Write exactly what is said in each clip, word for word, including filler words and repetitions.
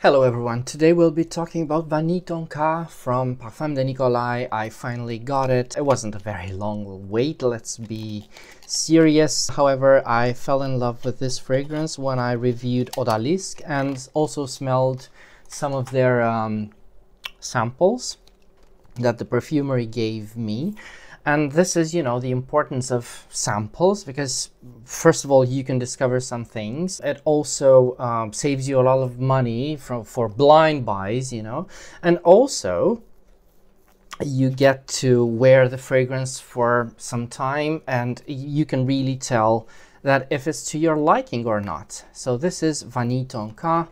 Hello everyone, today we'll be talking about Vanille Tonka from Parfum de Nicolai. I finally got it. It wasn't a very long wait, let's be serious. However, I fell in love with this fragrance when I reviewed Odalisque and also smelled some of their um, samples that the perfumery gave me. And this is, you know, the importance of samples, because first of all, you can discover some things. It also um, saves you a lot of money from, for blind buys, you know, and also you get to wear the fragrance for some time and you can really tell that if it's to your liking or not. So this is Vanille Tonka,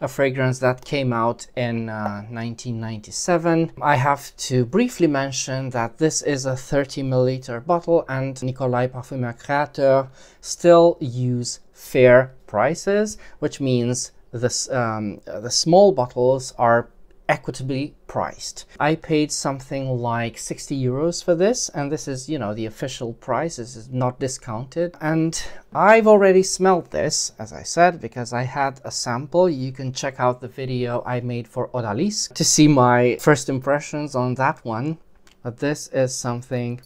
a fragrance that came out in uh, nineteen ninety-seven. I have to briefly mention that this is a thirty milliliter bottle and Nicolai Parfumeur Créateur still use fair prices, which means this, um, the small bottles are equitably priced. I paid something like sixty euros for this, and this is, you know, the official price. This is not discounted. And I've already smelled this, as I said, because I had a sample. You can check out the video I made for Odalisque to see my first impressions on that one. But this is something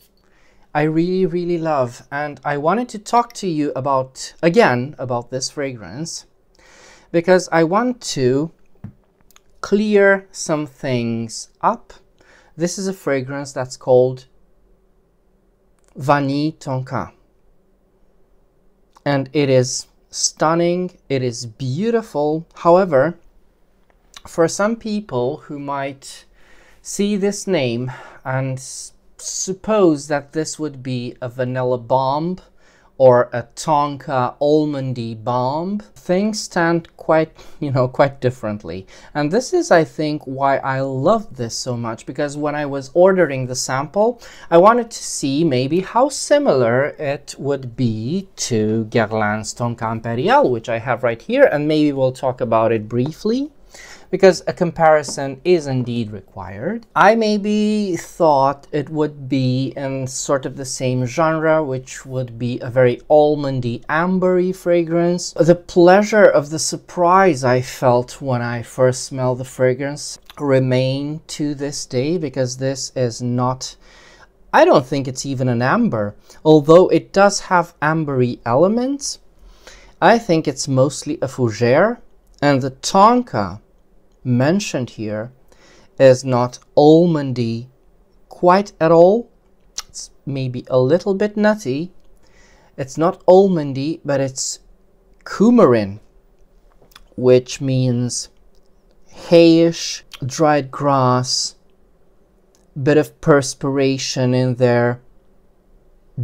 I really, really love. And I wanted to talk to you about, again, about this fragrance, because I want to clear some things up. This is a fragrance that's called Vanille Tonka, and it is stunning, it is beautiful. However, for some people who might see this name and suppose that this would be a vanilla bomb or a Tonka almondy bomb, things stand quite, you know, quite differently. And this is, I think, why I loved this so much, because when I was ordering the sample, I wanted to see maybe how similar it would be to Guerlain's Tonka Imperial, which I have right here, and maybe we'll talk about it briefly, because a comparison is indeed required. I maybe thought it would be in sort of the same genre, which would be a very almondy, ambery fragrance. The pleasure of the surprise I felt when I first smelled the fragrance remained to this day, because this is not, I don't think it's even an amber, although it does have ambery elements. I think it's mostly a fougère, and the Tonka mentioned here is not almondy quite at all. It's maybe a little bit nutty. It's not almondy, but it's coumarin, which means hayish, dried grass, bit of perspiration in there.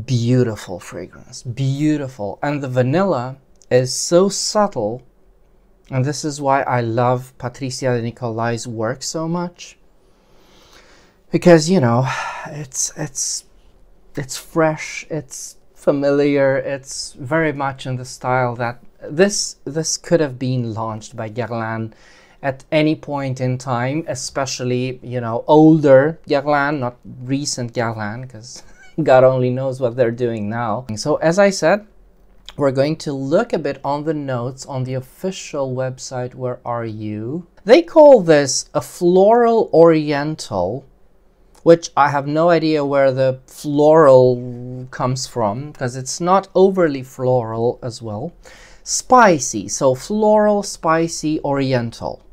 Beautiful fragrance, beautiful. And the vanilla is so subtle. And this is why I love Patricia de Nicolai's work so much, because, you know, it's it's it's fresh, it's familiar, it's very much in the style that this this could have been launched by Guerlain at any point in time, especially, you know, older Guerlain, not recent Guerlain, because God only knows what they're doing now. So as I said, we're going to look a bit on the notes on the official website. Where are you? They call this a floral oriental, which I have no idea where the floral comes from, because it's not overly floral as well. Spicy, so floral, spicy, oriental,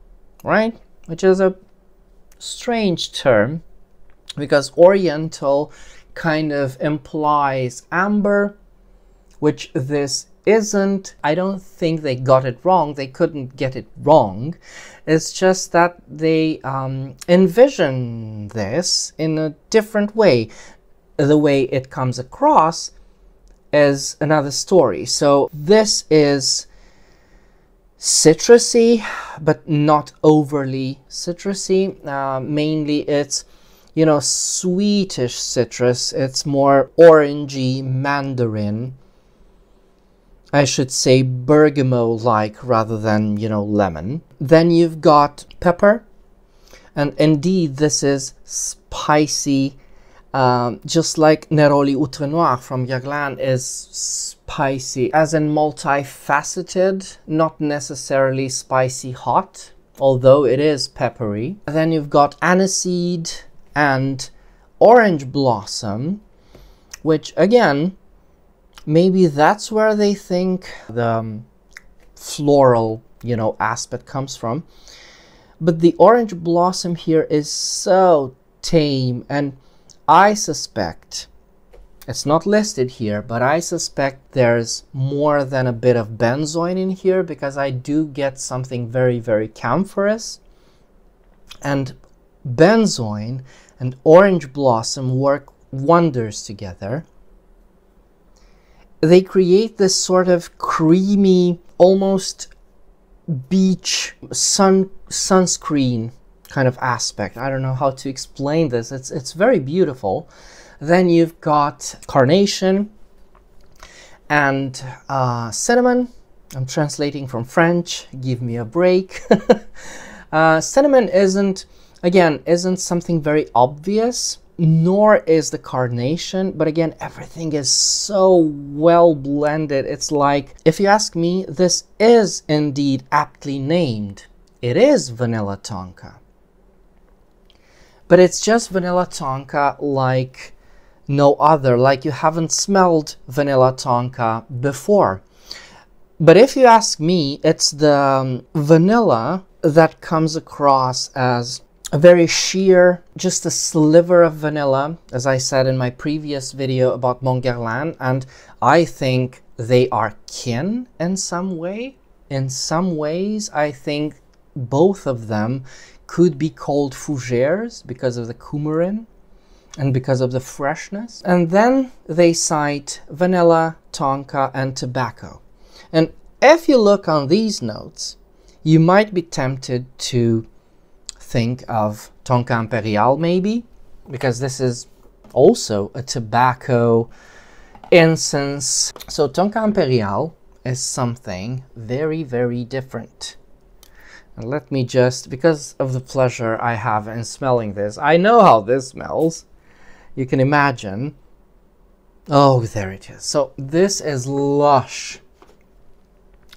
right? Which is a strange term, because oriental kind of implies amber, which this isn't. I don't think they got it wrong. They couldn't get it wrong. It's just that they um, envision this in a different way. The way it comes across is another story. So this is citrusy, but not overly citrusy. Uh, mainly it's, you know, sweetish citrus. It's more orangey, mandarin. I should say bergamot-like rather than, you know, lemon. Then you've got pepper. And indeed, this is spicy, um, just like Neroli Outre Noir from Guerlain is spicy, as in multifaceted, not necessarily spicy hot. although it is peppery. And then you've got aniseed and orange blossom, which again, maybe that's where they think the um, floral, you know, aspect comes from. But the orange blossom here is so tame, and I suspect, it's not listed here, but I suspect there's more than a bit of benzoin in here, because I do get something very, very camphorous. And benzoin and orange blossom work wonders together. They create this sort of creamy, almost beach sun sunscreen kind of aspect. I don't know how to explain this. It's, it's very beautiful. Then you've got carnation and uh, cinnamon. I'm translating from French. Give me a break. uh, cinnamon isn't, again, isn't something very obvious, nor is the carnation. But again, everything is so well blended. It's like, if you ask me, this is indeed aptly named. It is Vanille Tonka. But it's just Vanille Tonka like no other, like you haven't smelled Vanille Tonka before. But if you ask me, it's the um, vanilla that comes across as a very sheer, just a sliver of vanilla, as I said in my previous video about Mon Guerlain, and I think they are kin in some way. In some ways, I think both of them could be called fougères because of the coumarin and because of the freshness. And then they cite vanilla, tonka, and tobacco. And if you look on these notes, you might be tempted to think of Tonka Imperial, maybe, because this is also a tobacco incense. So Tonka Imperial is something very, very different. And let me just, because of the pleasure I have in smelling this, I know how this smells. You can imagine. Oh, there it is. So this is lush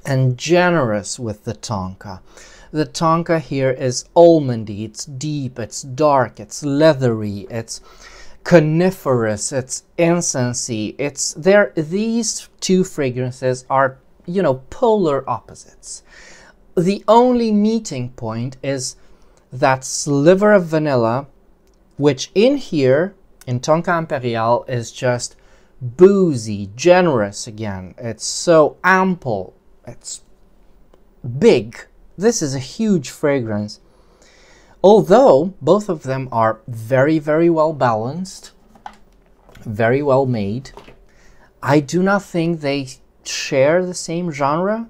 and generous with the tonka. The tonka here is almondy, it's deep, it's dark, it's leathery, it's coniferous, it's incensey. It's there. These two fragrances are, you know, polar opposites. The only meeting point is that sliver of vanilla, which in here, in Tonka Imperial, is just boozy, generous again. It's so ample, it's big. This is a huge fragrance. Although both of them are very, very well balanced, very well made, I do not think they share the same genre.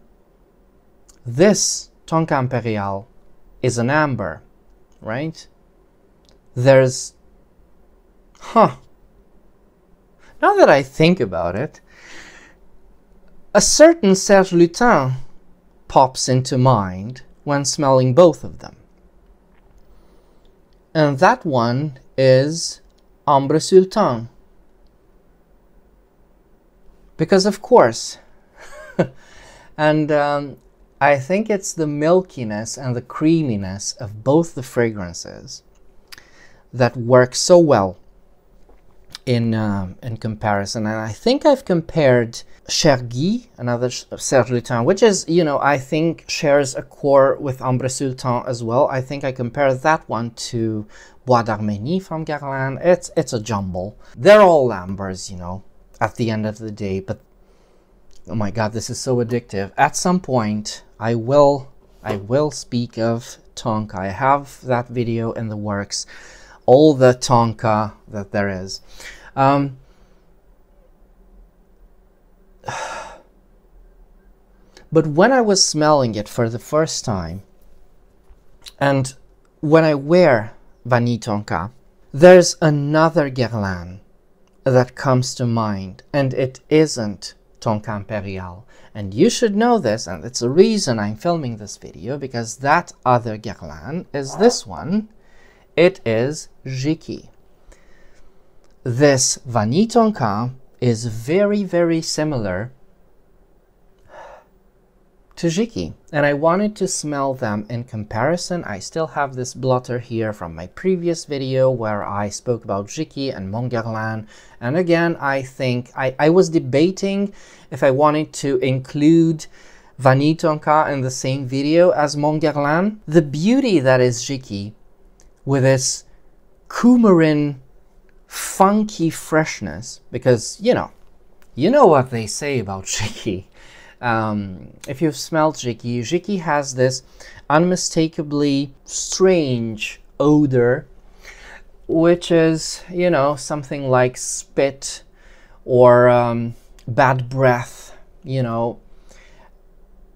This Tonka Imperial is an amber, right? There's, huh, now that I think about it, a certain Serge Lutens pops into mind when smelling both of them. And that one is Ambre Sultan. Because of course, and um, I think it's the milkiness and the creaminess of both the fragrances that work so well in, um, in comparison. And I think I've compared Chergui, another Serge Lutens, which is, you know, I think shares a core with Ambre Sultan as well. I think I compared that one to Bois d'Arménie from Guerlain. It's, it's a jumble. They're all ambers, you know, at the end of the day. But oh my God, this is so addictive. At some point, I will, I will speak of Tonka. I have that video in the works, all the Tonka that there is. Um, but when I was smelling it for the first time, and when I wear Vanille Tonka, there's another Guerlain that comes to mind, and it isn't Tonka Imperial. And you should know this, and it's the reason I'm filming this video, because that other Guerlain is this one. It is Jicky. This Vanille Tonka is very, very similar to Jicky, and I wanted to smell them in comparison. I still have this blotter here from my previous video where I spoke about Jicky and Mon Guerlain, and again I think I, I was debating if I wanted to include Vanille Tonka in the same video as Mon Guerlain. The beauty that is Jicky with its coumarin funky freshness, because you know you know what they say about Jicky. Um, if you've smelled Jicky, Jicky has this unmistakably strange odor, which is, you know, something like spit or um, bad breath, you know.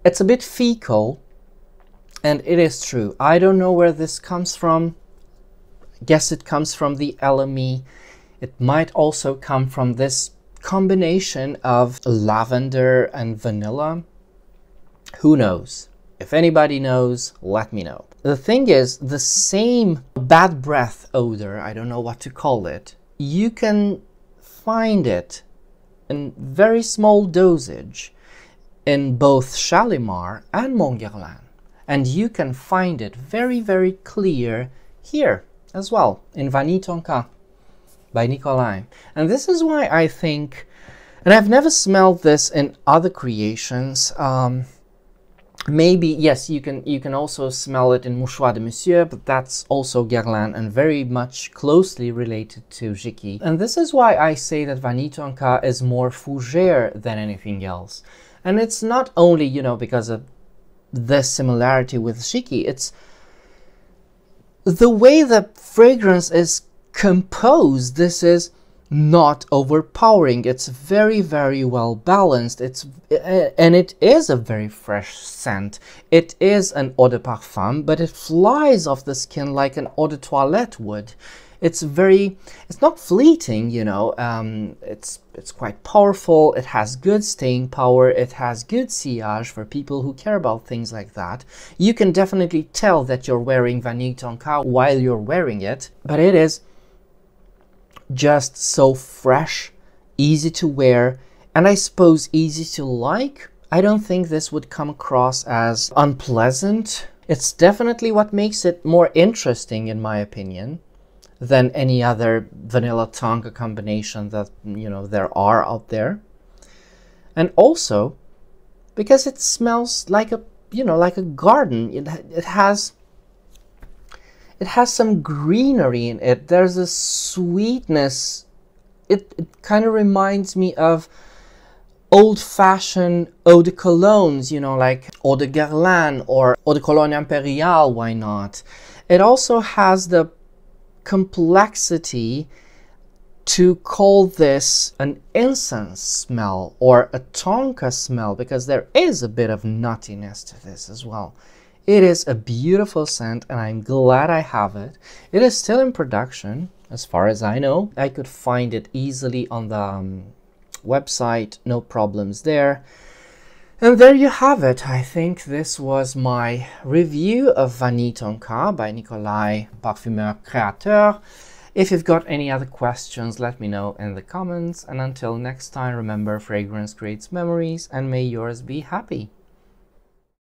It's a bit fecal, and it is true. I don't know where this comes from. I guess it comes from the L M E. It might also come from this combination of lavender and vanilla. Who knows? If anybody knows, let me know. The thing is, the same bad breath odor, I don't know what to call it, you can find it in very small dosage in both Shalimar and Mon Guerlain, and you can find it very very clear here as well in Vanille Tonka by Nicolai. And this is why I think, and I've never smelled this in other creations, um, maybe, yes, you can you can also smell it in Mouchoir de Monsieur, but that's also Guerlain and very much closely related to Jicky. And this is why I say that Vanille Tonka is more fougère than anything else. And it's not only, you know, because of the similarity with Jicky, it's the way the fragrance is composed. This is not overpowering. It's very very well balanced. It's and it is a very fresh scent. It is an eau de parfum, but it flies off the skin like an eau de toilette would. It's very, it's not fleeting, you know. Um, it's it's quite powerful. It has good staying power. It has good sillage for people who care about things like that. You can definitely tell that you're wearing Vanille Tonka while you're wearing it, but it is just so fresh, easy to wear, and I suppose easy to like. I don't think this would come across as unpleasant. It's definitely what makes it more interesting, in my opinion, than any other Vanilla Tonka combination that, you know, there are out there. And also because it smells like a, you know, like a garden. It, it has It has some greenery in it. There's a sweetness. It, it kind of reminds me of old-fashioned eau de colognes, you know, like Eau de Guerlain or Eau de Cologne Imperiale, why not? It also has the complexity to call this an incense smell or a tonka smell, because there is a bit of nuttiness to this as well. It is a beautiful scent, and I'm glad I have it. It is still in production, as far as I know. I could find it easily on the um, website, no problems there. And there you have it. I think this was my review of Vanille Tonka by Nicolai Parfumeur Créateur. If you've got any other questions, let me know in the comments. And until next time, remember, fragrance creates memories, and may yours be happy.